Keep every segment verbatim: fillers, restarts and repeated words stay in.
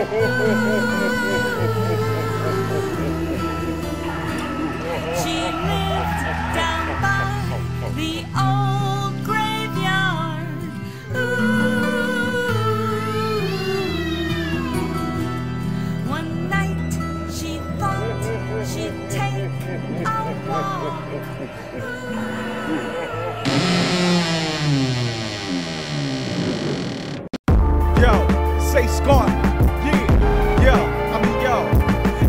She lived down by the old graveyard. Ooh. One night she thought she'd take a walk. Ooh. Ace Gauntlit, yeah, yo, I mean yo,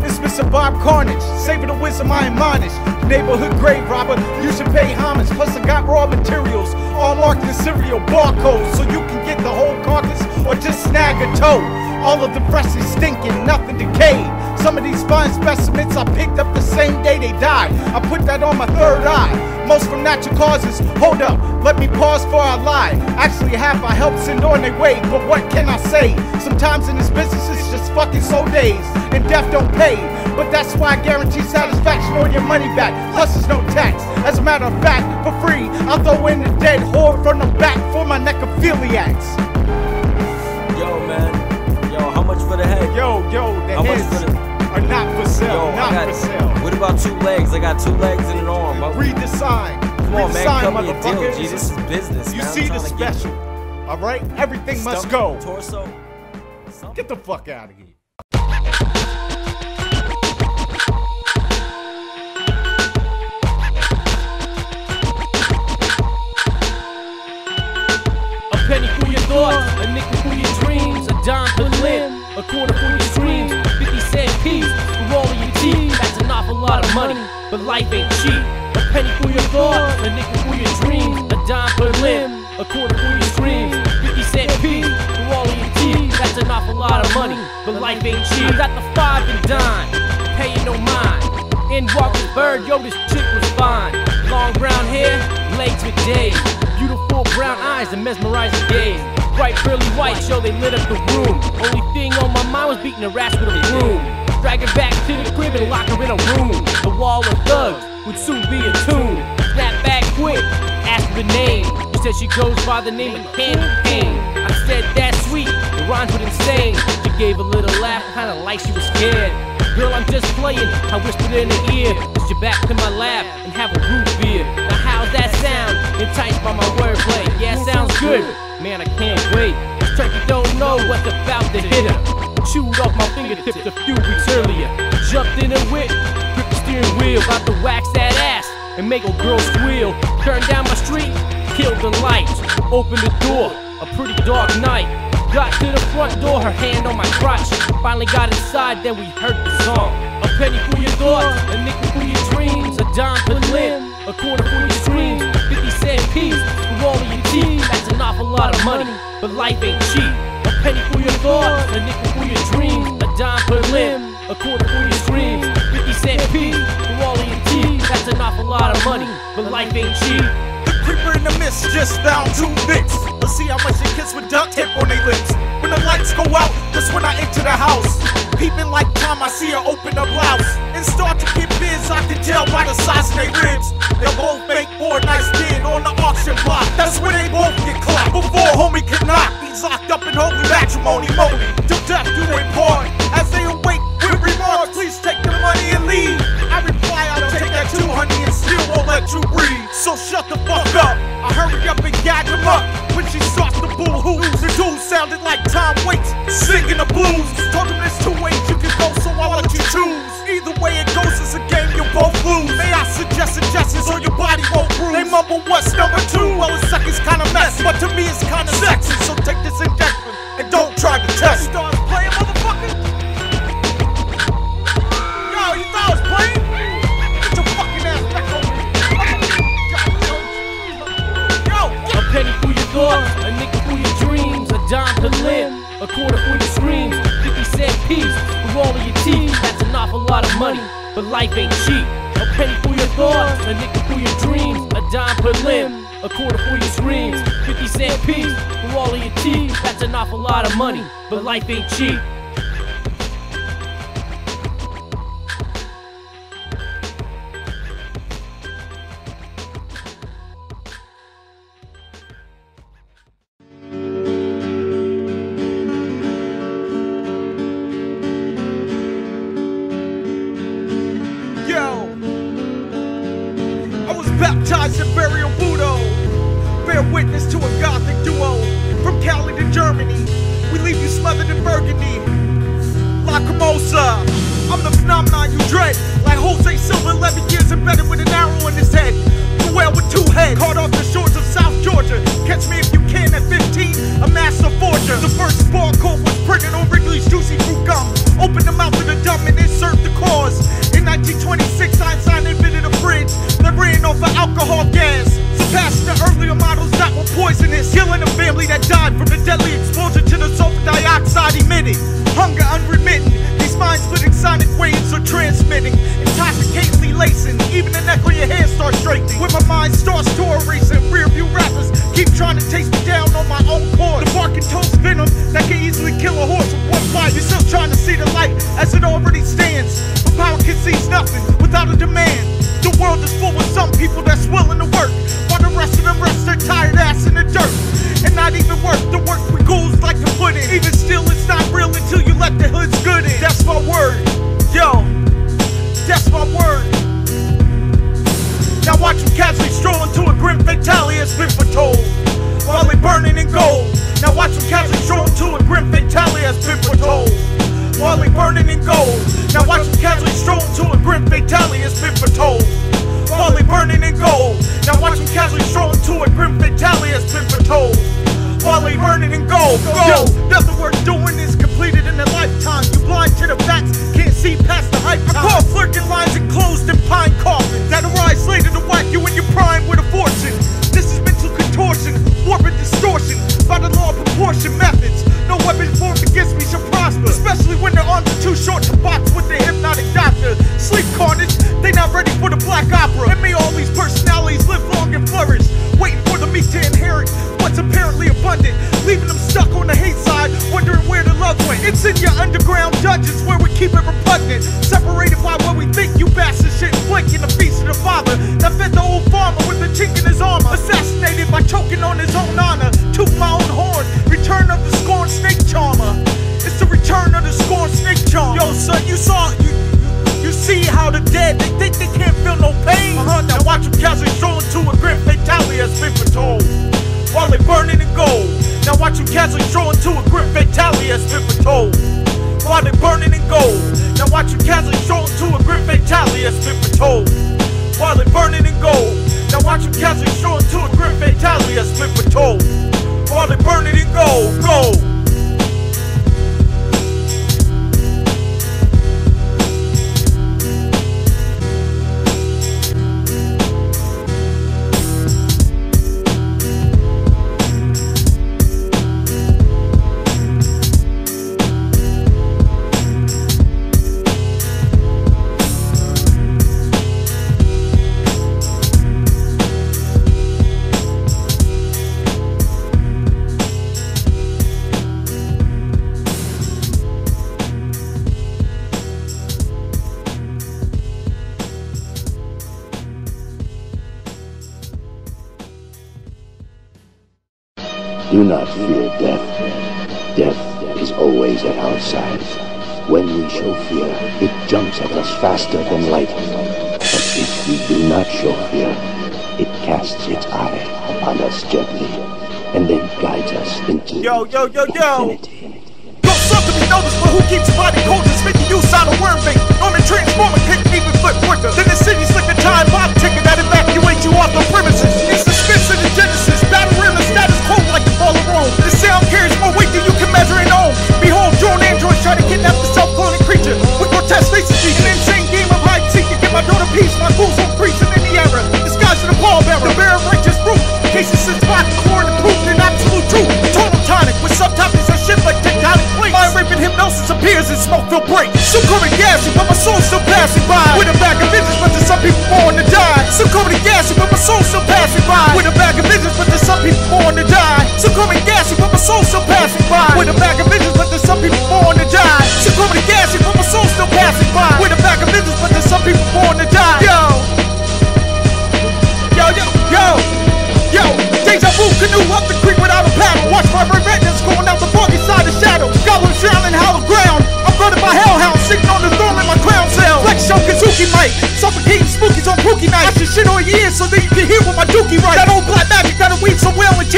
it's Mister Bob Carnage, saving the wisdom I admonish, neighborhood grave robber, you should pay homage, plus I got raw materials, all marked in cereal barcodes, so you can get the whole carcass, or just snag a toe, all of the breasts is stinking, nothing decayed, some of these fine specimens I picked up the same day they died, I put that on my third eye. Most from natural causes, hold up, let me pause for I lie. Actually half I helped send on their way, but what can I say? Sometimes in this business it's just fucking soul days, and death don't pay. But that's why I guarantee satisfaction or your money back, plus there's no tax. As a matter of fact, for free, I'll throw in a dead whore from the back for my necrophiliacs. Yo man, yo, how much for the head? Yo, yo, the how heads much for the are not for sale, yo, not for sale. What about two legs? I got two legs and an arm. Read the sign. Come on, man. Come on, motherfucker. This is business. You see the special, all right? Everything must go. Torso. Get the fuck out of here. A penny for your thoughts, a nickel for your dreams, a dime for the limb, a quarter for your dreams, fifty cent piece for all of your teeth. That's an awful lot of money, but life ain't cheap. A penny for your thoughts, a nickel for your dreams, a dime for a limb, a quarter for your dreams, fifty cent piece for all of your teeth. That's an awful lot of money, but life ain't cheap. I got the five and dime, paying no mind. In walked the bird, yo, this chick was fine. Long brown hair, legs with days, beautiful brown eyes and mesmerizing gaze. Bright, fairly white, yo, they lit up the room. Only thing on my mind was beating a rasp with a broom. Drag her back to the crib and lock her in a room. The wall of thugs would soon be a tune. Snap back quick, ask her name. She said she goes by the name of Nova-Kane. I said that's sweet, the rhymes were insane. She gave a little laugh, kinda like she was scared. Girl, I'm just playing, I whispered in her ear. Put your back to my lap and have a root beer. Now how's that sound? Enticed by my wordplay. Yeah, sounds good. Man, I can't wait. This turkey don't know what's about to hit her. Chewed off my fingertips a few weeks earlier. Jumped in a whip, gripped the steering wheel, about to wax that ass and make a girl squeal. Turned down my street, killed the lights, opened the door, a pretty dark night. Got to the front door, her hand on my crotch. Finally got inside, then we heard the song. A penny for your thoughts, a nickel for your dreams, a dime for the limb, a quarter for your dreams, fifty cent piece for all of your teeth. That's an awful lot of money, but life ain't cheap. A penny for your thoughts, a nickel for your dreams, a dime per limb, a quarter for your dreams, fifty cent piece for all of your teeth. That's an awful lot of money, but life ain't cheap. The creeper in the mist just found two bits. Let's see how much they kiss with duct tape on their lips. When the lights go out, that's when I enter the house. Peeping like time, I see her open her blouse and start to get biz. I can tell by the size of their ribs. They both make four nice men on the auction block. That's when they both get clapped. Before homie can knock, he's locked up in holy matrimony mode. Till death do they part. As they awake with remarks, please take the money and leave. I reply, I'll take that too, honey, and still won't let you breathe. So shut the fuck up. I hurry up and gag him up. When she starts to boo-hoo, the dude sounded like Tom Waits singing the blues. Told him there's two ways you can go, so I'll let you choose. Either way it goes, it's a game you both lose. May I suggest suggestions or your body won't bruise? They mumble, what's number two? Well, the second's kinda messy, but to me it's kinda sexy. So take this injection and don't try to test. You thought I was playing, motherfucker? Yo, you thought I was playing? Get your fucking ass back on me. Yo, get a penny for your thoughts, a nickel for your dreams, a dime per limb, a quarter for your screams, fifty cent piece for all of your teeth. That's an awful lot of money, but life ain't cheap. A penny for your thoughts, a nickel for your dreams, a dime per limb, a quarter for your screams, fifty cent piece for all of your teeth. That's an awful lot of money, but life ain't cheap. witness to a gothic duo. From Cali to Germany, we leave you smothered in burgundy. La Cremosa, I'm the phenomenon you dread. Like Jose Silva, eleven years embedded with an arrow in his head. Well with two heads, caught off the shores of South Georgia. Catch me if you can at fifteen, a master forger. The first barcode was printed on Wrigley's juicy fruit gum. Open the mouth of the dumb and it served the cause. In nineteen twenty-six, Einstein invented a fridge that ran off of alcohol gas, surpassing the earlier models that were poisonous, killing a family that died from the deadly exposure to the sulfur dioxide emitted. Hunger unremitting, these mind-splitting sonic waves are transmitting, intoxicatedly lacing. Even the neck on your hair starts straightening. With my mind starts to erasing, rearview rappers keep trying to chase me down on my own course. The bark and toast venom that can easily kill a horse with one bite. You're still trying to see the light as it already stands, but power concedes nothing without a demand. The world is full of some people that's willing to work, while the rest of them rest their tired ass in the dirt. And not even worth the work we ghouls like to put in. Even still, it's not real until you let the hoods good in. That's my word, yo, that's my word. Now watch them casually stroll into a grim fatality has been foretold, while they burning in gold. Now watch them casually stroll into a grim fatality has been foretold, while they burning in gold. Now watch them casually stroll into a grim fatality has been foretold, while they burning in gold. Now watch them casually stroll into a grim fatality has been foretold, while they burning in gold. Yo, nothing worth doing is completed in a lifetime. You blind to the facts, can't see past the hype. I call flirting lines enclosed in pine coffins that arise later to whack you in your prime with a fortune. This is mental contortion, morbid distortion by the law of proportion methods. No weapon formed against me shall prosper, especially when their arms are too short to box with the hypnotic doctor. Sleep carnage, they not ready for the black opera. And may all these personalities live long and flourish, waiting for the meat to inherit what's apparently abundant, leaving them stuck on the hate side, wondering where the love went. It's in your underground dungeons where we keep it repugnant, separated by what we think. You bastard shit flanking the feast of the father that fed the old farmer with a chink in his armor, assassinated by choking on his own honor. Took my own horn, return of the scorned snake charmer. It's the return of the scorned snake charmer. Yo son, you saw, you, you see how the dead, they think they can't feel no pain. Uh-huh, now watch them casually stroll into a grim fatality has been foretold, while they burning in gold. Now watch them casually stroll into a grim fatality has been foretold, while they burning in gold. Now watch them casually stroll into a grim fatality has been foretold, while they burning in gold. Now watch them casually stroll into a grim fatality has been foretold, while they burning in gold. Gold. Do not fear death. Death is always at our side. When we show fear, it jumps at us faster than lightning. But if we do not show fear, it casts its eye upon us gently, and then guides us into yo, yo, yo, yo. Yo, something be noticed, but who keeps body holders making use out of worm bait? On the transformer couldn't even flip quicker than the city slick a time bomb ticket that evacuates you off the premises. It's the suspense of the genesis, battering the status quo like the fall of Rome. The sound carries more weight than you can measure in ohm. Behold, drone androids try to kidnap the self-cloning creature with grotesque latency. An insane game of hide-seek to get my daughter peace, my fools on priests in any era. Disguised in a pallbearer, the bearer of righteous proof. Cases since by the core and proof in absolute truth. Total tonic with subtopics of shit like tectonic plates. Mind rape and hypnosis appears and smoke will break. Some call me gassy, but my soul's still passing by. With a bag of visions, but there's some people born to die. Some call me gassy, but my soul's still passing by. With a bag of visions, but there's some people born to die. Some call me gassy, but my soul's still passing by. With a bag of visions, but there's some people born to die. Some call me gassy, but my soul's still passing by. With a bag of visions, but there's some people born to die. Yo, yo, yo, yo. Yo, deja vu canoe up the creek without a paddle. Watch my revenge going out the foggy side of shadow. Goblin shrouding hollow ground. I'm running my hellhound, sitting on the throne in my crown cell. Flex show Kazuki mic, suffocating spookies on Pookie night. I should shit all years so that you can hear what my dookie writes. That old black magic that'll weave so well and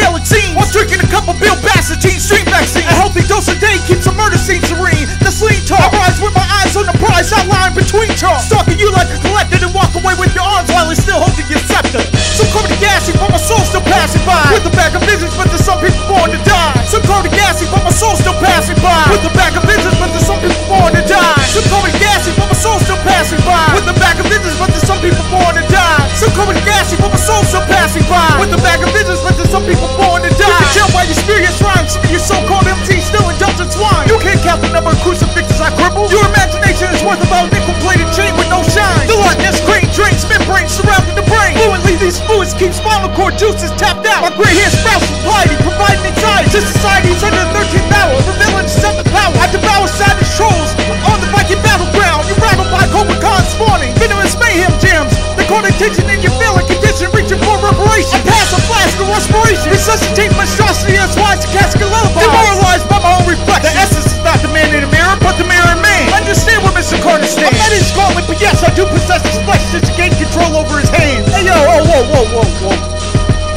still passing by with a bag of visions, but there's some people born to die. Some call it gassy, but my soul's still passing by with a bag of visions, but there's some people born to die. Some call it gassy, but my soul's still passing by with a bag of visions, but there's some people born to die. Some call it gassy, but my soul's still passing by with a bag of visions, but there's some people born to die. You can tell by your experience rhymes, some of your so-called M Ts still indulgent swine. You can't count the number of crucifixes I cripple. Your imagination is worth about nickel-plated chain with no shine. The light that's great drinks membrane surrounding the brain. Fluently these fluids keep spinal cord juices tapped out. My gray hair sprouts from piety, providing anxiety to society's one hundred thirteenth hour. Revealing itself the power. I devour savage trolls on the Viking battleground. You rattle by Cobra Khan spawning venomous mayhem jams. They call attention in your feeling condition, reaching for reparation. I pass a flask of respiration, resuscitate monstrosity as wise to casket lullaby. Demoralized by my own reflection. The essence is not the man in the mirror, but the mirror in man. Understand where Mister Carnage stands. I'm not his gauntlet, but yes, I do possess his flesh to gain control over his hands. Hey yo, oh whoa, whoa, whoa, whoa.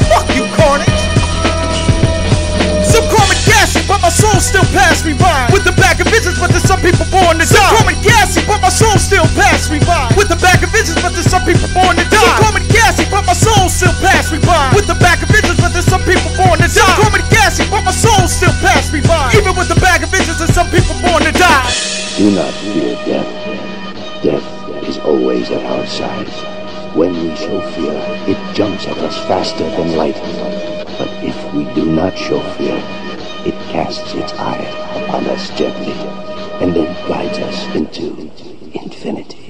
Fuck you, Carnage. Some call me gassy, but my soul still pass me by with the back of visions, but there's some people born to die. Some call me gassy, but my soul still pass me by with the back of visions, but there's some people born to die. Some call me gassy, but my soul still pass me by with the back of visions, but there's some people born to die. Some call me gassy, but my soul still pass me by even with the back of visions, there's some people born to die. Do not fear death. Death is always at our side. When we show fear, it jumps at us faster than light. But if we do not show fear, it casts its eye upon us gently, and then guides us into infinity.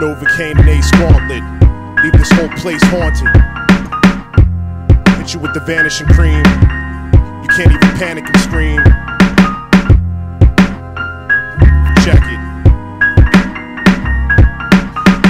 Nova-Kane and Ace Gauntlit, leave this whole place haunted. Hit you with the vanishing cream, you can't even panic and scream. Check it.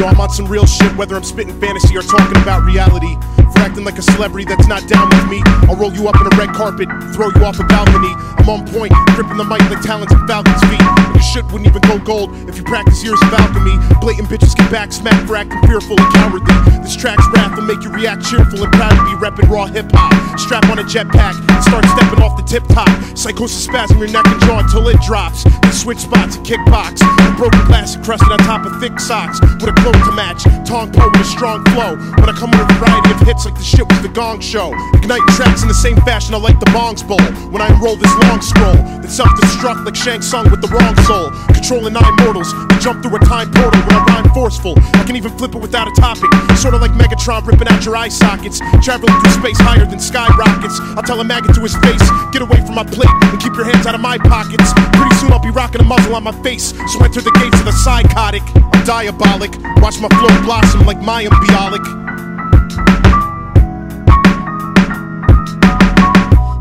Yo, I'm on some real shit, whether I'm spitting fantasy or talking about reality. For acting like a celebrity that's not down with me, I'll roll you up in a red carpet, throw you off a balcony. I'm on point, gripping the mic like talons and falcons' feet. Your shit wouldn't even go gold if you practice years of alchemy. Blatant bitches get back smacked for acting fearful and cowardly. This track's wrath will make you react cheerful and proud to be repping raw hip-hop. Strap on a jetpack and start stepping off the tip-top. Psychosis spasm your neck and jaw until it drops. You switch spots and kickbox. A broken plastic crusted on top of thick socks with a cloak to match. Tong po with a strong flow. When I come with a variety of hits like the shit was the Gong Show. Igniting tracks in the same fashion I like the bongs bowl. When I unroll this long scroll, that self-destruct like Shang Tsung with the wrong soul. Controlling nine mortals, we jump through a time portal when I rhyme forceful. I can even flip it without a topic. Sorta like Megatron ripping out your eye sockets. Traveling through space higher than skyrockets. I'll tell a maggot to his face, get away from my plate and keep your hands out of my pockets. Pretty soon I'll be rocking a muzzle on my face. So enter the gates of the psychotic. I'm diabolic, watch my flow blossom like Mayim Bialik.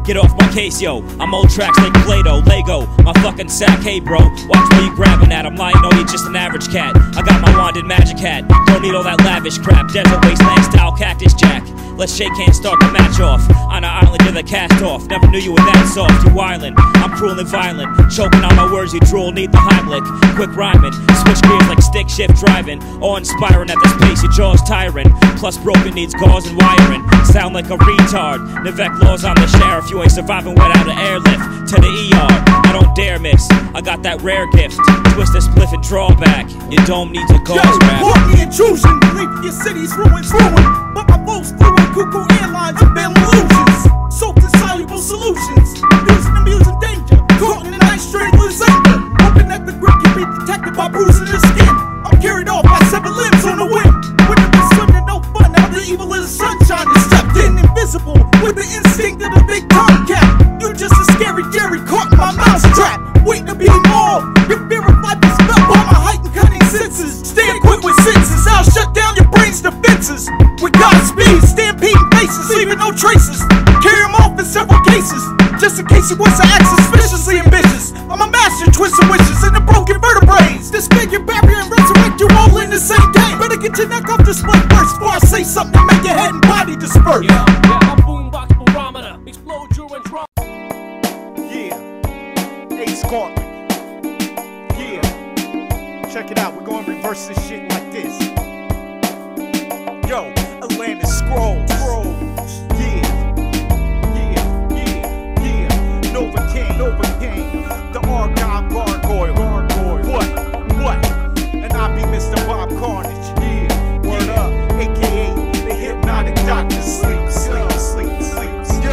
Get off my case, yo. I'm old tracks like Play-Doh, Lego, my fucking sack. Hey, bro, watch where you grabbing at. I'm lying, no, you're just an average cat. I got my wanded magic hat. Don't need all that lavish crap. Desert wasteland style cactus jack. Let's shake hands, start the match off. On an island, you're the cast off. Never knew you were that soft. You island, I'm cruel and violent. Choking on my words, you drool, need the Heimlich. Quick rhyming, switch gears like stick shift driving. Awe-inspiring at this pace, your jaw's tiring. Plus broken needs gauze and wiring. Sound like a retard. Nevek laws on the sheriff. You ain't surviving without an airlift to the E R. I don't dare miss. I got that rare gift. Twist this spliff and draw back. Your dome needs a gauze wrap. Yo, walk the intrusion, leap your city's ruins, ruin. But my boat's through and cuckoo airlines and bell illusions. Soaked in soluble solutions. Using the music danger. Caught in the night straight with anger. Hoping that the grip can be detected by bruising the skin. I'm carried off by seven limbs on the wind. When it was swimming, no fun. Now the evil of the sunshine is stepped in invisible. With the instinct of the big time cat. You just a scary Jerry caught in my mouse trap. Waiting to be mauled. Your fear of life is felt by my heightened cunning senses. Stay equipped with senses. I'll shut down your brain's defenses. With Godspeed, stampeding faces, leaving no traces. Carry them off in several cases. Just in case you want to act suspiciously ambitious. I'm a master twisting wishes in the broken vertebrae. Disfigure, barrier, and resurrect you all in the same game. Better get your neck off display first before I say something to make your head and body disperse. Yeah, yeah, my boombox barometer. Explode your drum. Yeah, Ace Gauntlit. Yeah. Check it out, we're going to reverse this shit like this. Yo, Atlantis Scrollz. Yeah, yeah, yeah, yeah. Nova-Kane, Nova-Kane. The Argyle Gargoyle. Gargoyle. What? What? And I be Mister Bob Carnage. Yeah, word yeah. Up. A K A the hypnotic doctor. Sleep, sleep, sleep, sleep, sleep.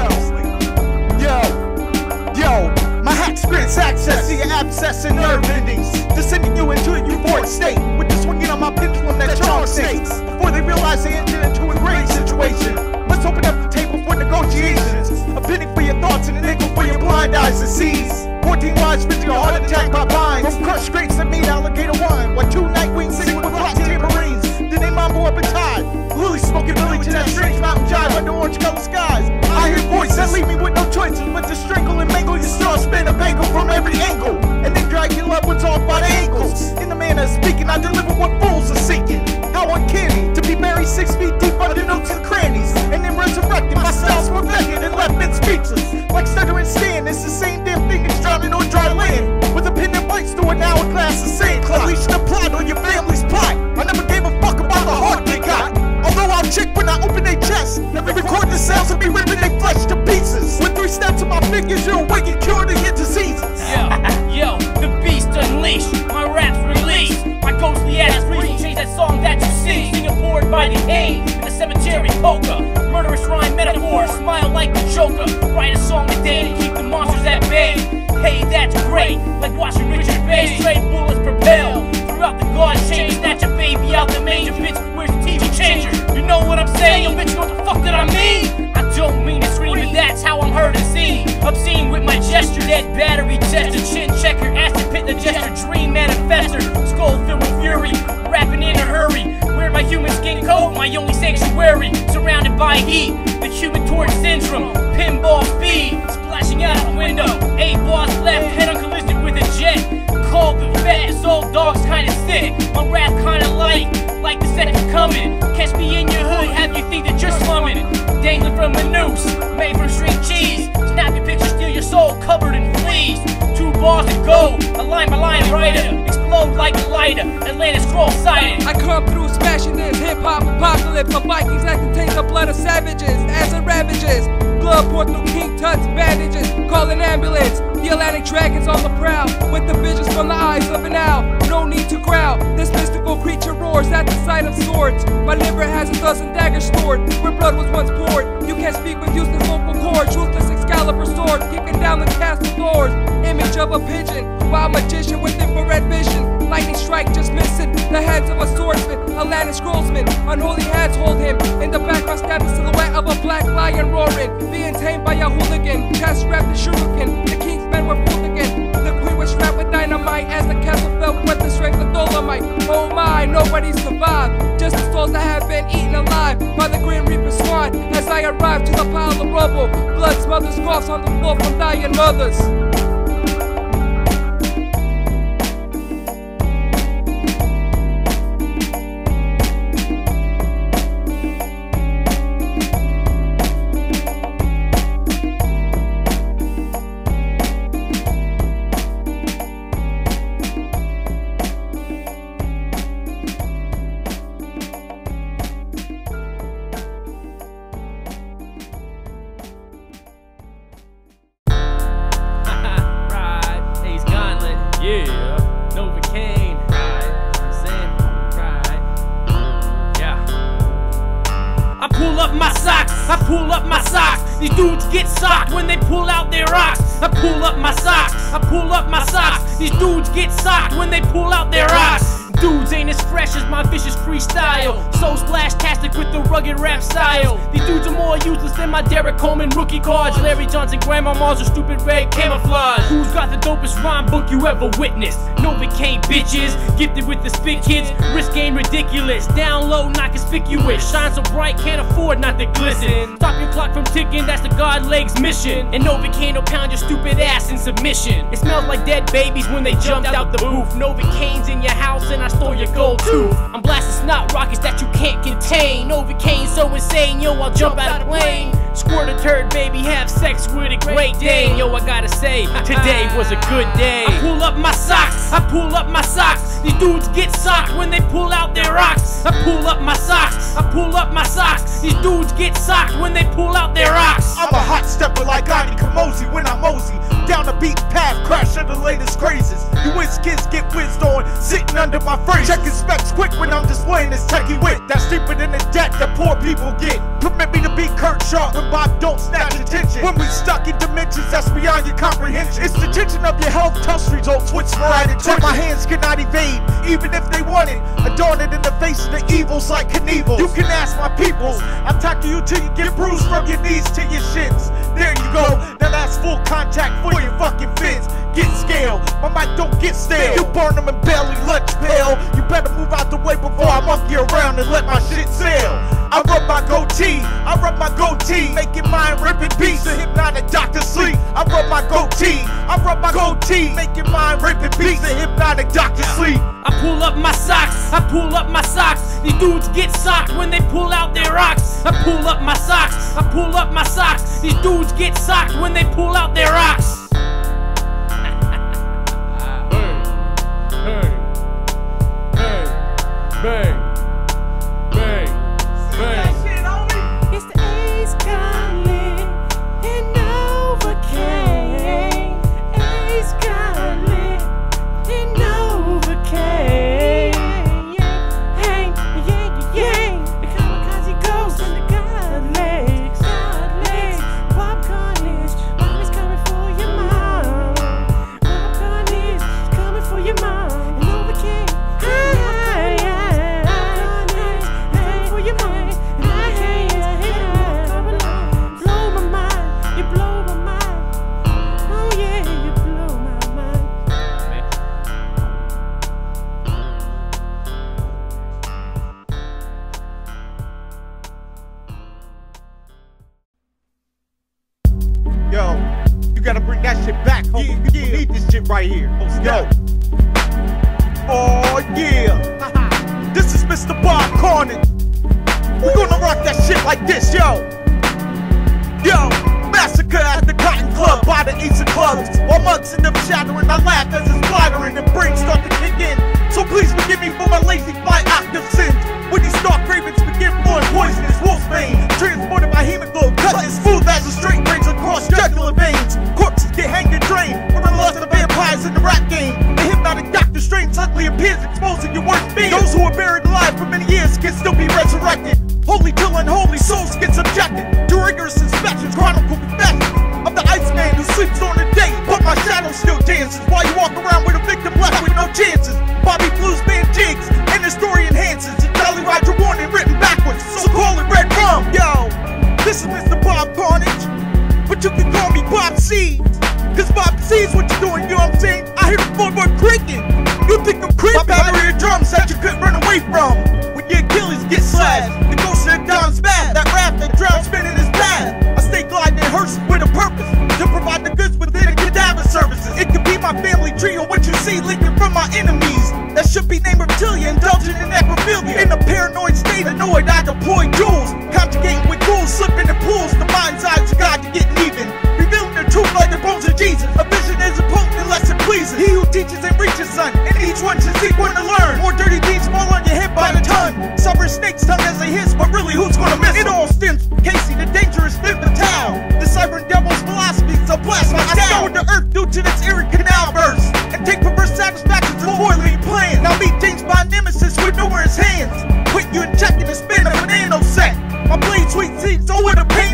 Yo, yo, yo. My hack sprints access to your abscess and nerve endings. Descending you into a euphoric state. With the swinging on my pendulum that charm states. Before they realize they enter into a grave situation. Let's open up the table for negotiations. A penny for your thoughts and an nickel for your blind eyes to seize. fourteen lives, fifty a heart attack by vines. From crushed grapes that mean alligator wine. While two night wings sing with rock tambourines. Then they mambo up a tide. Lily smoking village in that strange mountain jive under orange colored skies. I hear voices that leave me with no choices but to strangle and mangle your star, spin a bangle from every angle. And then drag your loved ones off by the ankles. In the manner of speaking, I deliver what fools are seeking. How uncanny to be buried six feet deep under nooks and crannies. And then resurrected, my styles were vacant and left men speechless. Like stuttering stand, it's the same damn thing as drowning on dry land. With a pin that bites through an hourglass of sand clock. Unleashing a plot on your family's plot. I never gave a fuck about the heart they got. Although I'll check when I open their chest. Never record the sounds of me ripping their flesh to pieces. With three snaps of my fingers, you're awakened, cured to your diseases. Yo, yo, the beast unleashed. My rap's released. My ghostly ass reason change that song that you see. Sing aboard by the aid in the cemetery polka. Murderous rhyme metaphor, smile like the Joker. Write a song a day to keep the monsters at bay. Hey, that's great, like watching Richard Bay. Straight bullets propel throughout the guard chain. Snatch your baby out the manger, bitch. Where's the T V changer? You know what I'm saying? Yo, bitch, you know what the fuck did I mean? I don't mean to scream, but that's how I'm heard and seen. Obscene with my gesture, that battery tester, chin checker, acid pit, the jester, dream manifester, skull filled with fury, rapping in a hurry. Wear my human skin coat, my only sanctuary, surrounded by heat, the human torch syndrome, pinball speed, splashing out the window, eight bars left, head on collision with a jet. Cold and fast, old dogs kinda sick. My rap kinda light, like the set is coming. Catch me in your hood, have you think that you're slumming. Dangling from a noose, made from string cheese. Snap your picture, steal your soul, covered in fleas. Two bars to go, a line by line writer. Explode like a lighter, Atlantis Scrollz sighted. I come through smashing this hip-hop apocalypse. My Vikings like to take the blood of savages, as it ravages. Blood poured through King Tut's bandages. Call an ambulance. The Atlantic dragons on the prowl, with the visions from the eyes of an owl. No need to growl. This mystical creature roars at the sight of swords. My liver has a dozen daggers stored, where blood was once poured. You can't speak with useless vocal cords. Ruthless Excalibur sword, kicking down the castle doors. Image of a pigeon, wild magician with infrared vision. Lightning strike just missing the heads of a swordsman, Atlantis Scrollsman. Unholy hands hold him. In the background, stab the silhouette of a black lion roaring, being tamed by a hooligan. Chest wrapped in shuriken. The king's men were fooled again. The queen was strapped with dynamite as the castle fell with the strength of dolomite. Oh my, nobody survived. Just the souls that have been eaten alive by the Grim Reaper swine. As I arrived to the pile of rubble, blood smothers coughs on the floor from dying mothers. I pull up my socks. These dudes get socked when they pull out their rocks. I pull up my socks. I pull up my socks. These dudes get socked when they pull out their rocks. Dudes ain't as fresh as my vicious freestyle. So splash-tastic with the rugged rap style. These dudes are more useless than my Derek Coleman rookie cards. Larry Johnson, Grandma Mars, or stupid red camouflage. Who's got the dopest rhyme book you ever witnessed? Nova-Kane bitches, gifted with the spit kids. Risk game ridiculous, down low, not conspicuous. Shine so bright, can't afford not to glisten. Stop your clock from ticking, that's the God Legs mission. And Nova-Kane will pound your stupid ass in submission. It smells like dead babies when they jumped out the booth. Nova-Kane's in your house and I store your gold tooth. I'm blasting snot rockets that you can't contain. Nova-Kane so insane, yo, I'll jump out of plane. Squirt a turd, baby, have sex with a Great Dane. Yo, I gotta say, today was a good day. I pull up my socks, I pull up my socks. These dudes get socked when they pull out their rocks. I pull up my socks, I pull up my socks. These dudes get socked when they pull out their rocks. I'm a hot stepper like Adi Kamosi when I'm mosey. Down the beat path, crash of the latest crazes. You wish kids get whizzed on, sitting under my phrase. Checking specs quick when I'm displaying this techie wit. That's deeper than the debt that poor people get. Permit me to be Kurt Sharp when Bob don't snatch attention. When we stuck in dimensions that's beyond your comprehension. It's the tension of your health, tough results, which variety twitch. My hands cannot evade, even if they wanted. Adorned in the face of the evils like Knievel. You can ask my peoples, I tackle you till you get bruised from your knees to your shins. There you go, now that's full contact for your fucking fins. Get scale, my mic don't get stale. You burn them in belly lunch pail. You better move out the way before I monkey around and let my shit sail. I rub my goatee, I rub my goatee, making mine ripping beats. The hypnotic doctor sleep. I rub my goatee, I rub my goatee, making mine ripping beats. The hypnotic doctor sleep. I pull up my socks, I pull up my socks. These dudes get socked when they pull out their rocks. I pull up my socks, I pull up my socks. These dudes get socked when they pull out their rocks. Bang, bang, bang. See that shit, homie? It's the Ace Gauntlit and Nova-Kane. Ace Gauntlit and Nova-Kane. Hey, yeah, yeah. The kamikaze ghost and the Godlegs. Godlegs, Bob Carnage, mommy's coming for your mom. Bob Carnage, coming for your mom. And Nova-Kane. Right here. Yo. Oh yeah. This is Mister Bob Carnage. We're gonna rock that shit like this, yo. Yo. Massacre at the Cotton Club by the Ace Clubs. While mugs in them shattering, I laugh as it's flattering and brains start to kick in. So please forgive me for my lazy fly octave sins. When these star cravings begin flowing poisonous wolf's vein, transported by hemoglobin, cut as smooth as a straight range across jugular veins. Corpses get hanged and drained from the lust of vampires in the rap game. The hypnotic Doctor Strange suddenly appears, exposing your worst fears. Those who are buried alive for many years can still be resurrected. Holy till unholy souls get subjected to rigorous inspections, chronicle confessions of the Iceman who sleeps on the day, but my shadow still dances while you walk around with a victim left with no chances. Bobby Blues band jigs and the story enhances. The Jolly Roger warning written backwards, so call it Red Rum. Yo, this is Mister Bob Carnage, but you can call me Bob Seeds, cause Bob Seeds what you doing, you know what I'm saying? I hear the floorboard cricket. You think I'm creepy? My battery of drums that you couldn't run away from. When your Achilles get slashed, the ghost of Dom's bad. That rap that drowns spinning his path. I stay gliding in hearse with a purpose to provide the goods within the cadaver services. It could be my family tree or what you see leaking from my enemies. That should be named Reptilia, indulging in necrophilia. In a paranoid state, annoyed, I deploy jewels. Conjugating with ghouls, slipping in pools. The mind's eyes of God to getting even. Revealing the truth like the bones of Jesus. A vision isn't potent unless it pleases. He who teaches and reaches, son. Each one should seek one to learn. More dirty deeds fall on your head by the ton. Suffer snake's tongue as they hiss, but really who's gonna miss? It all stems from Casey, the dangerous fifth of town. The cyber devil's philosophy, so blast my down. I scoured the earth due to this eerie canal burst, and take perverse satisfactions of poorly planned. Now meet James by nemesis with numerous hands. Quit you injecting the spin of an anal set. My blade sweet seeds over the pain.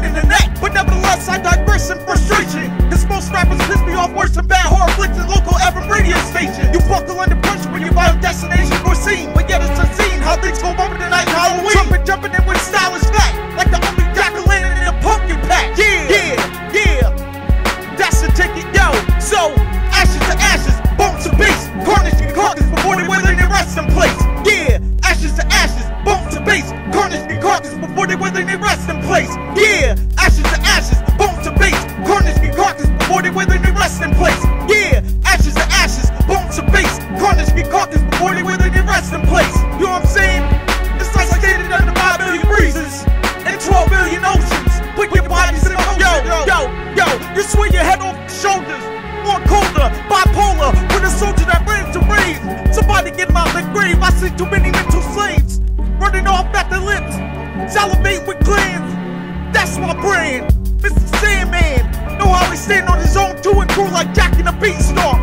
salivate with glands. That's my brand, Mister Sandman. Know how he stand on his own two and crew like Jack and the Beanstalk.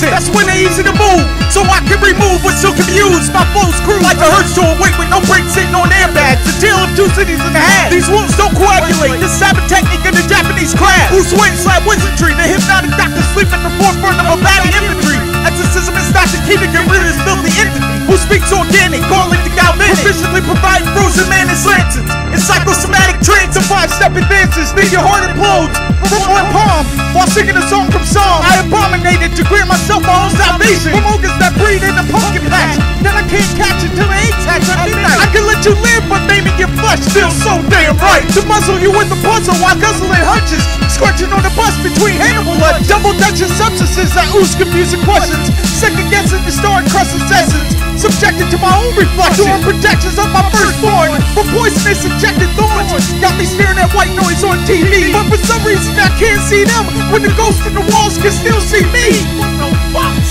That's when they easy to move, so I can remove what's so confused. My flow's screwed like a Herschel awake with no brakes sitting on airbags. The tale of two cities in the half. These wounds don't coagulate. This cyber technique in the Japanese craft. Who's wins like wizardry? The hypnotic doctor sleep at the forefront of a batty infantry. Exorcism is not the key to get rid of this filthy entity. Who speaks organic, garlic, galvanic, proficiently providing frozen man and lanterns. In psychosomatic trance and five-step advances, then your heart implodes from one palm while singing a song from Psalm. I abominated to grant myself my own salvation from ogres that breed in the pumpkin patch. Then I can't catch until the eight tax on midnight. I can let you live, but naming your flesh feels so damn right. To muzzle you with the puzzle while guzzling hunches, scorching on the bus between Hannibal and double-dutching substances that ooze confusing questions. Second-guessing the star-crusted essence, subjected to my own reflection, doing projections of my firstborn from poisonous injected thorns. Got me staring at white noise on T V, but for some reason I can't see them when the ghosts in the walls can still see me.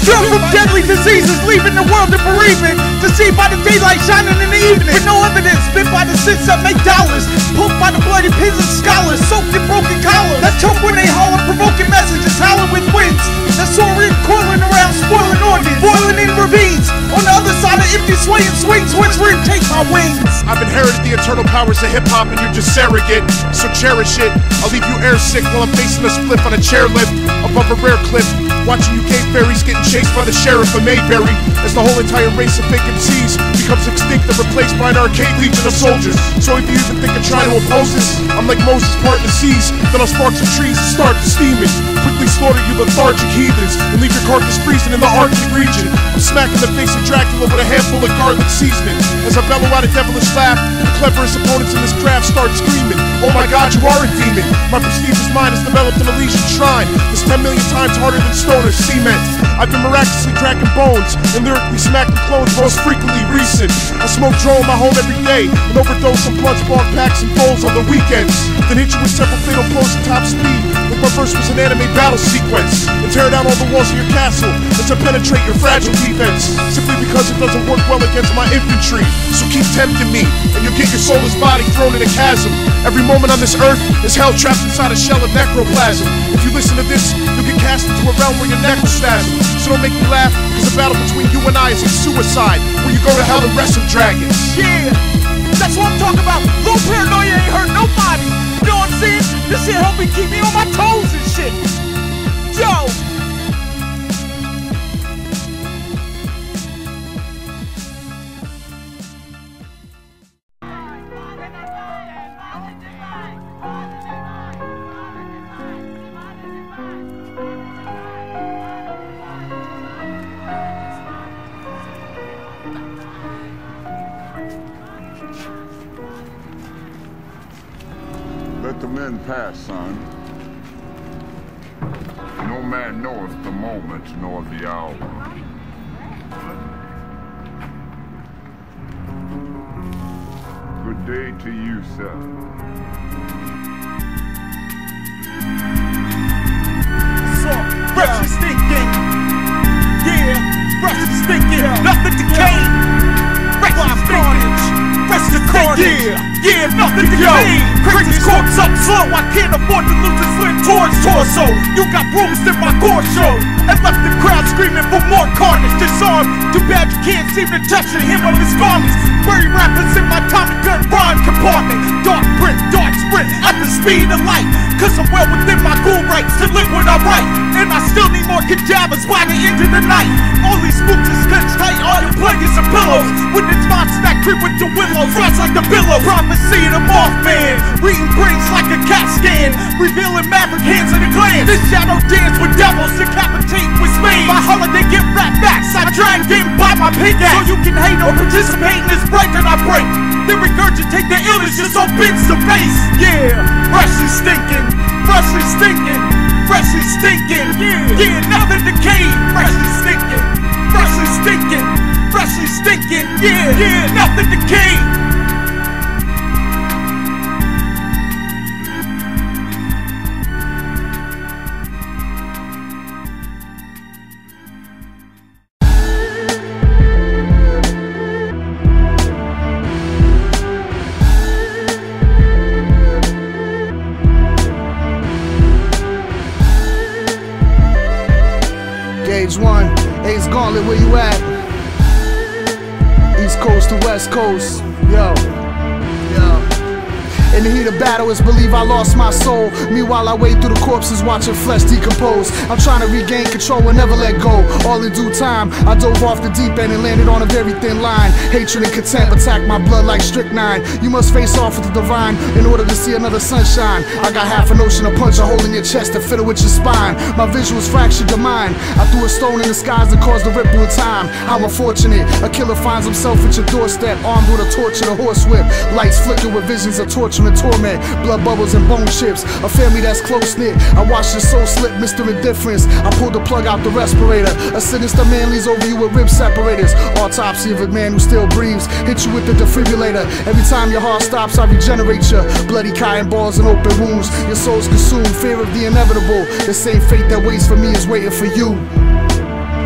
Still from deadly diseases, leaving the world in bereavement, deceived by the daylight shining in the evening, with no evidence, bit by the sins that make dollars, poked by the bloody pins of scholars, soaked in broken collars, that choke when they holler, provoking messages, howling with winds, that soar in, coiling around, spoiling organs, boiling in ravines, on the other side of empty swaying swings, winds where it takes my wings. I've inherited the eternal powers of hip-hop and you're just surrogate, so cherish it. I'll leave you air sick while I'm facing a spliff on a chairlift above a rare cliff, watching U K fairies getting chased by the sheriff of Mayberry, as the whole entire race of vacant seas becomes extinct and replaced by an arcade legion of soldiers. So if you even think of trying to oppose this, I'm like Moses parting the seas, then I'll spark some trees and start to steam it, quickly slaughter you lethargic heathens and leave your carcass freezing in the Arctic region. I'm smacking the face of Dracula with a handful of garlic seasoning as I bellow out a devilish laugh. The cleverest opponents in this craft start screaming, oh my god, you are a demon. My prestigious mind has developed an Elysian shrine that's ten million times harder than stone or cement. I've been miraculously cracking bones and lyrically smacking clones most frequently recent. I smoke drone my home every day and overdose on blood spawn packs and bowls on the weekends, then hit you with several fatal blows at top speed. Like my verse was an anime battle sequence, and tear down all the walls of your castle and to penetrate your fragile defense, simply because it doesn't work well against my infantry. So keep tempting me and you'll get your soulless body thrown in a chasm. Every moment on this earth is hell trapped inside a shell of necroplasm. If you listen to this, you'll get cast into a realm where your neck will spasm. So don't make me laugh, because the battle between you and I is like suicide, where you go to hell and wrestle dragons. Yeah, that's what I'm talking about. Little paranoia ain't hurt nobody. You know what I'm saying? This shit helped me keep me on my toes and shit. Yo! men pass, son. No man knoweth the moment nor the hour. Good day to you, sir. So, fresh is thinking. Yeah, fresh is thinking. Yeah. Nothing decayed. Fresh is thinking. Fresh is thinking. Yeah, yeah, nothing decayed. Crank this corpse up slow. I can't afford to lose this limb towards torso. You got bruised in my torso and left the crowd screaming for more carnage. Disarmed. Too bad you can't seem to touch the hem of his garments. Bury rappers in my Tommy gun rhyme compartment. Dark print, dark sprint at the speed of light. Cause I'm well within my ghoul rights to live what I write. And I still need more kajabas by the end of the night. All these spooks is clenched tight. All your blankets are pillows. When it's monster that creep with the willows, rise like the billow. Prophecy of the Mothman. Reading brains like a cat scan. Revealing maverick hands in a glance. This shadow dance with devils decapitate with spades. My holiday get rap backs. I drag them by my pickaxe. So you can hate or participate in this break that I break, then regurgitate the illness just on bits of face. Yeah, fresh is stinking, fresh is stinking, fresh is stinking. Yeah, yeah, nothing decayed. Fresh is stinking, fresh is stinking, fresh is stinking. Yeah, yeah, nothing decayed. One, Ace Gauntlit, where you at? East Coast to West Coast, yo, yo. In the heat of battle, it's believe I lost my soul. Meanwhile, I wade through the corpses, watching flesh decompose. I'm trying to regain control and never let go. All in due time, I dove off the deep end and landed on a very thin line. Hatred and contempt attack my blood like strychnine. You must face off with the divine in order to see another sunshine. I got half an ocean to punch a hole in your chest and fiddle with your spine. My visuals fractured your mind. I threw a stone in the skies that caused a ripple of time. How unfortunate, a killer finds himself at your doorstep, armed with a torch and a horsewhip. Lights flicker with visions of torture and torment, blood bubbles and bone chips. A family that's close-knit. I watched your soul slip, Mister Indifference. I pulled the plug out the respirator. A sinister man leans over you with rib separators. Autopsy of a man who still breathes. Hit you with the defibrillator. Every time your heart stops, I regenerate you. Bloody cayenne balls and open wounds. Your soul's consumed, fear of the inevitable. The same fate that waits for me is waiting for you.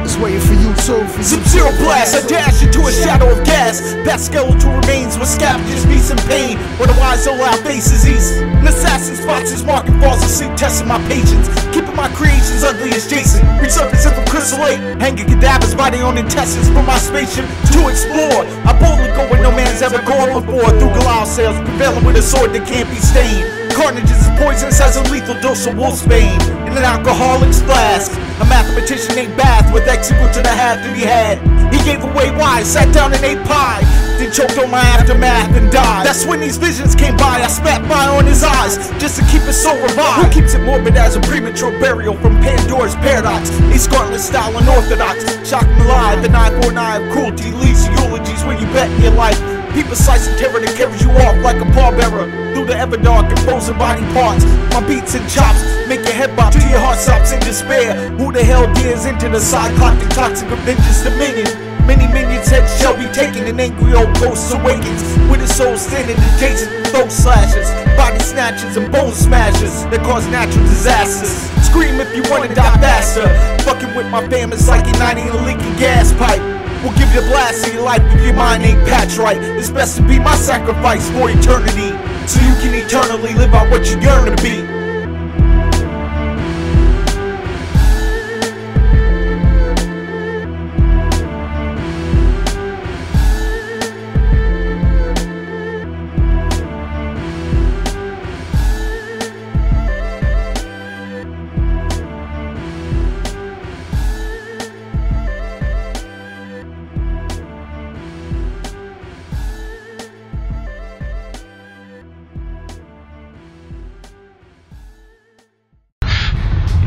It's waiting for you too. Sub-zero blast, I dash into a shadow of gas. That skeletal remains with scavengers, peace and pain. Otherwise all our faces east. An assassin's foxes marking balls asleep, testing my patience. Keeping my creations ugly as Jason. Resurfacing from Crystal Lake, hanging cadavers by their own intestines from my spaceship to explore. I boldly go where no man's ever gone before. Through Goliath sails, prevailing with a sword that can't be stained. Carnage is poisonous as a lethal dose of wolf's bane in an alcoholic's flask. A mathematician named Bath with X equal to the half that he had. He gave away Y, sat down and ate pie, then choked on my aftermath and died. That's when these visions came by. I spat fire on his eyes just to keep his soul revived. Who keeps it morbid as a premature burial from Pandora's paradox? Ace Gauntlit style unorthodox, shocking alive. The nine four nine of cruelty leads to eulogies when you bet your life. People slice and tear it and carry you off like a pallbearer through the ever dark and frozen body parts. My beats and chops make your head bop till your heart stops in despair. Who the hell dares into the cycloptic toxic of vengeance dominion? Many minions' heads shall be taken. An angry old ghost awakens with his soul standing adjacent. Throat slashes, body snatches and bone smashes that cause natural disasters. Scream if you wanna die faster. Fucking with my fam is like igniting a leaking gas pipe. We'll give you a blast in your life if your mind ain't patched right. It's best to be my sacrifice for eternity, so you can eternally live out what you yearn to be.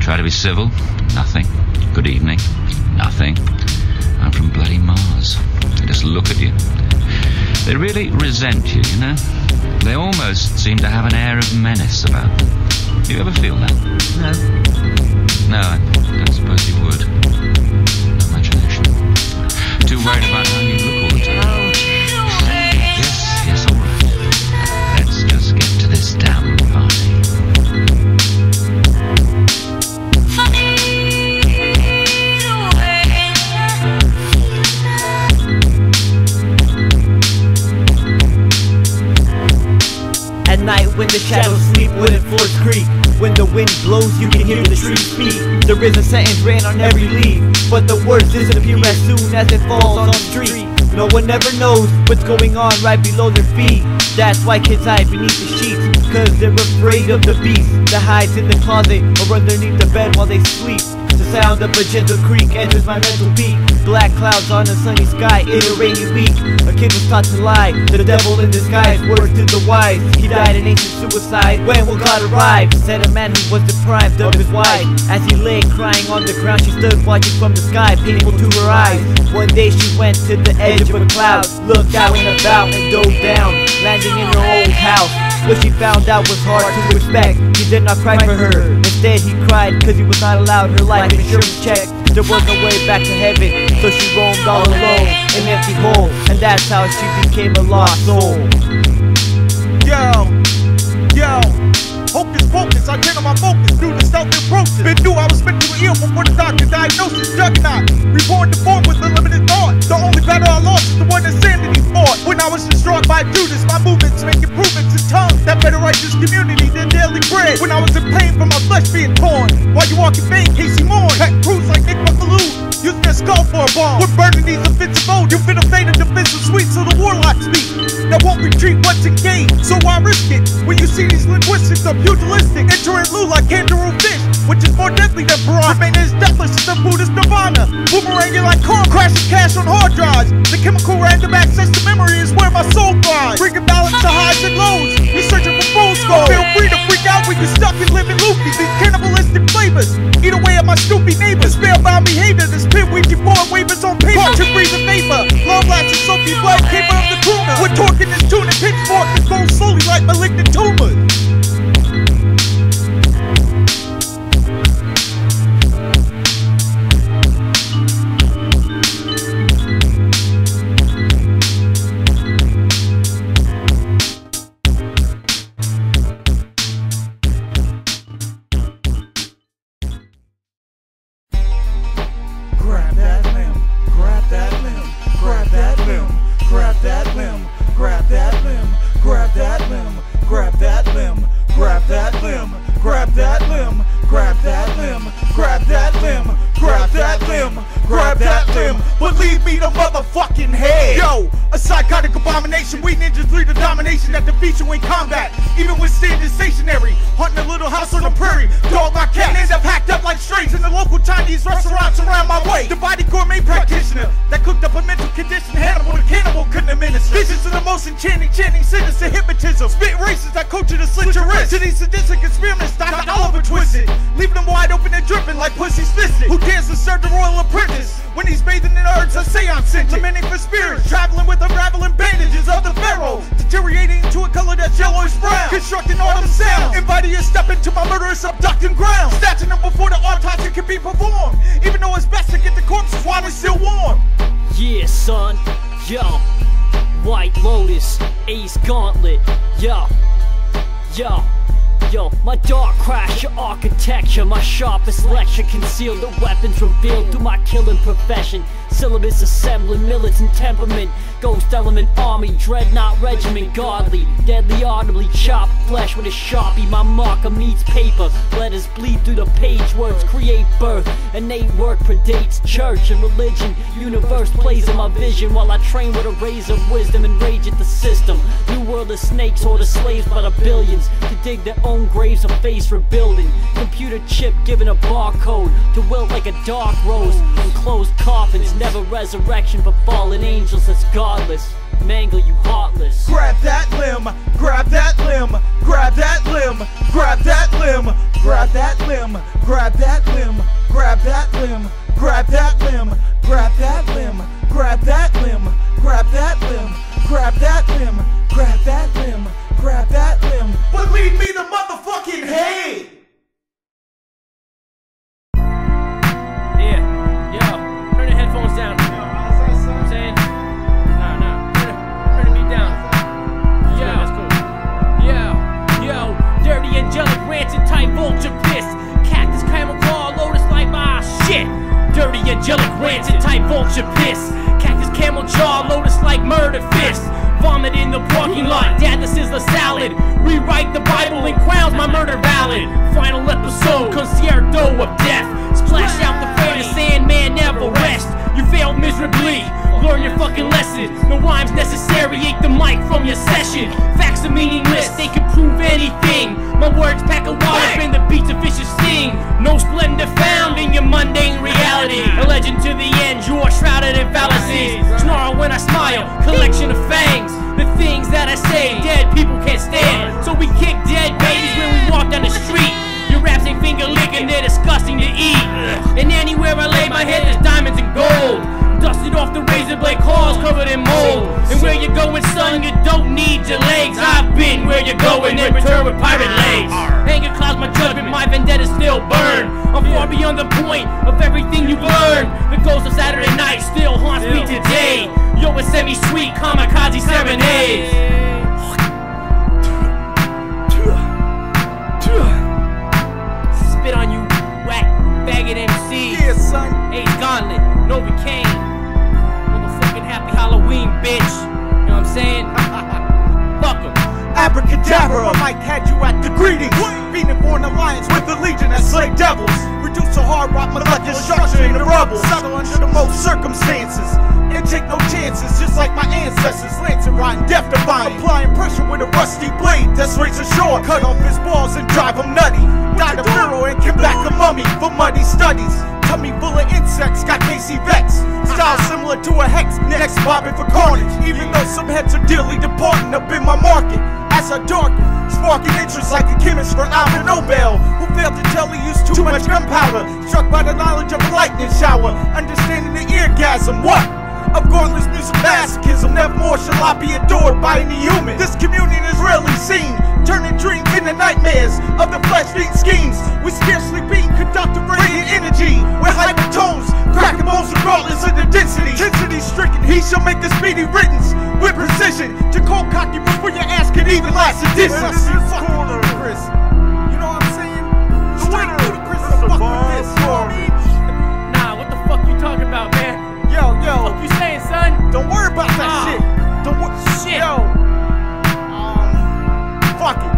Try to be civil, nothing. Good evening, nothing. I'm from bloody Mars. They just look at you. They really resent you, you know? They almost seem to have an air of menace about them. Do you ever feel that? No. No, I don't suppose you would. No imagination. Too worried about how you look all the time. Yes, yes, all right. Let's just get to this damn party. Night when the shadows sleep, wooden floors creak. When the wind blows, you can hear the trees speak. There is a sentence written on every leaf, but the words disappear as soon as it falls on the street. No one ever knows what's going on right below their feet. That's why kids hide beneath the sheets, cause they're afraid of the beast that hides in the closet or underneath the bed while they sleep. The sound of a gentle creak enters my mental beat. Black clouds on a sunny sky in a rainy week. A kid was taught to lie, the devil in disguise. Words to the wise, he died in ancient suicide. When will God arrive? Said a man who was deprived of his wife. As he lay crying on the ground, she stood watching from the sky, painful to her eyes. One day she went to the edge of a cloud, looked out and about and dove down, landing in her old house. What she found out was hard to expect. He did not cry for her, instead he cried cause he was not allowed her life insurance check. There was no way back to heaven, so she roamed all alone, an empty hole, and that's how she became a lost soul. Yo, yo, hocus pocus, I take on my focus, through the stealth approaches. Been knew I was meant to ill before the doctor diagnosis, juggernaut. Reborn to form with unlimited thought. The only battle I lost is the one that sanity fought. When I was distraught by Judas, my movements make improvements in tongues that better righteous community than daily bread. When I was in pain from my flesh being torn, while you walk in vain, Casey Moore, cut crews like Nick Buckaloo. Use their skull for a bomb. We're burning these offensive old. You've been a fate of defensive sweet, so the warlocks speak. That won't retreat once again, so why risk it? When you see these linguistics are pugilistic, entering blue like kangaroo fish, which is more deadly than piranha. Remain as deathless as the Buddhist nirvana. Boomeranging like corn, crashing cash on hard drives. The chemical random access to memory is where my soul flies. Bringing balance to highs and lows. You're searching for full score. Feel free to freak out when you're stuck in living loopies. These cannibalistic flavors eat away at my stupid neighbors. Spellbound behavior. This pinweed deformed wavers on paper. Parching breathing vapor. Long lashes, soapy blood, paper of the crooner. We're talking this tune and pitchfork that goes slowly like malignant tumors. Ace Gauntlit, yo, yo, yo, my dark crash, your architecture, my sharpest lecture, concealed the weapons revealed through my killing profession, syllabus assembling, militant temperament, ghost element army, dreadnought regiment, godly, deadly audibly chopped flesh with a sharpie, my marker meets paper, letters bleed through the page, words create birth, innate work predates church and religion, universe plays in my vision while I train with a razor wisdom and rage at the system, new world of snakes or the slaves by the billions, to dig their own graves or face rebuilding, computer chip given a barcode, to wilt like a dark rose, enclosed coffins, never resurrection for fallen angels that's godless, mangle you heartless. Grab that limb, grab that limb, grab that limb, grab that limb, grab that limb, grab that limb, grab that limb, grab that limb, grab that limb, grab that limb, grab that limb, grab that angelic rants and type vulture piss. Cactus camel jaw, lotus like murder fist. Vomit in the parking lot, dad this is a salad. Rewrite the Bible and crowns my murder valid. Final episode, concierto of death. Splash out the fate of Sandman, never rest. You failed miserably, learn your fucking lesson. No rhymes necessary, ate the mic from your session. Facts are meaningless, they can prove anything. My words pack a wallop and the beats a vicious sting. No splendor found in your mundane reality. A legend to the end, you are shrouded in fallacies. Snarl when I smile, collection of fangs. The things that I say, dead people can't stand. So we kick dead babies when we walk down the street. Your raps ain't finger licking, they're disgusting to eat. And anywhere I lay my head there's diamonds and gold. Dusted off the razor blade, claws covered in mold. And where you're going, son, you don't need your legs. I've been where you're going and return with pirate legs. Anger clouds my judgment, my vendetta's still burn. I'm far beyond the point of everything you've learned. The ghost of Saturday night still haunts me today. Yo, it's semi-sweet, kamikaze serenades. On you whack faggot M Cs. Yeah, son. Ace Gauntlit, Nova-Kane. Motherfucking happy Halloween, bitch. You know what I'm saying? Fuck 'em. Abracadabra, I might catch you at the greetings. Feeding for an alliance with the legion that slay devils. Reduce a hard rock molecular structure in the rubble. Settle under the most circumstances and take no chances, just like my ancestors. Lancing, riding, death defying. Applying pressure with a rusty blade that's razor short. Cut off his balls and drive him nutty. Got a pharaoh and get back a mummy for muddy studies. Tummy full of insects, got Casey Vex. Style similar to a hex, next bobbing for carnage. Even though some heads are dearly departing up in my market. As I darken, sparking interest like a chemist for Alfred Nobel, who failed to tell he used too, too much gunpowder. Struck by the knowledge of a lightning shower, understanding the eargasm, what? Of Gauntlet's music masochism, nevermore shall I be adored by any human. This communion is rarely seen, turning dreams into nightmares of the flesh-feeding schemes. We scarcely being conducted radiant energy with hypertones, cracking bones regardless of the density. Density stricken, he shall make a speedy riddance with precision to cold cock you before your ass could even last a distance. This is corner, Chris. You know what I'm saying? The winner, Chris, the fucking this story. Nah, what the fuck you talking about, man? Yo, yo, what you saying, son? Don't worry about that oh. shit. Don't worry. Shit. Yo. Fuck it.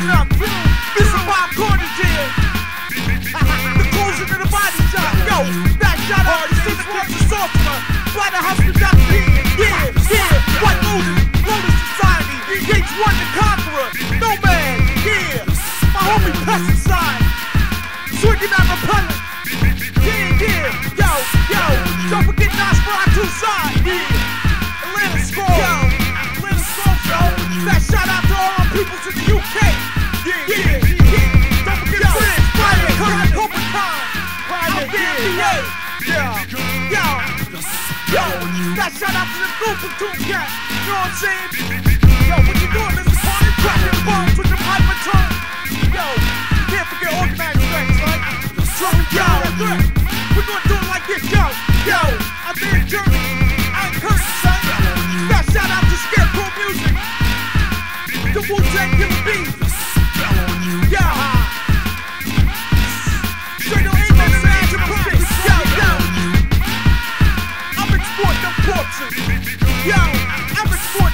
Mister Bob Carnage here. The closing of the body shot. Yo, that shot out the six months of software. By the house without me. Yeah, yeah. White Lotus, Lotus Society. Gates one the Conqueror. Nomad, yeah. My homie pesticide. Swinging out my pellet. Yeah, yeah. Yo, yo. Don't forget Nas for our two sides. Yeah. Atlantis Scrollz. Yo, Atlantis Scrollz, yo. That shot out to all our peoples in the U K. Yeah, yeah, yeah, yeah. Don't forget yo, friends, private con, corporate con, private D A. Yeah, yo, yo, that shout out to the group of two cats. You know what I'm saying? Yo, what you doing? This is party cracking bones with the pipe and tone. Yo, you can't forget organized things, right? So, yo, look, we're gonna do it like this, yo, yo. I did journey, I encourage you, son. That shout out to Scarecrow Music, the Wu-Tang Killer Bees. Yo, average sport,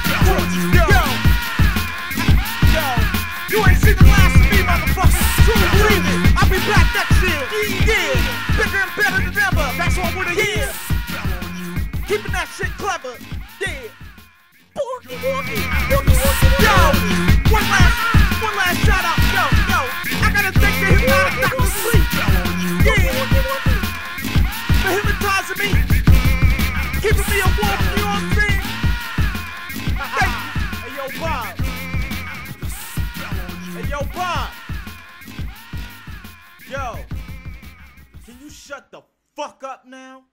yo, Bob. Hey, yo, Bob. Yo, can you shut the fuck up now?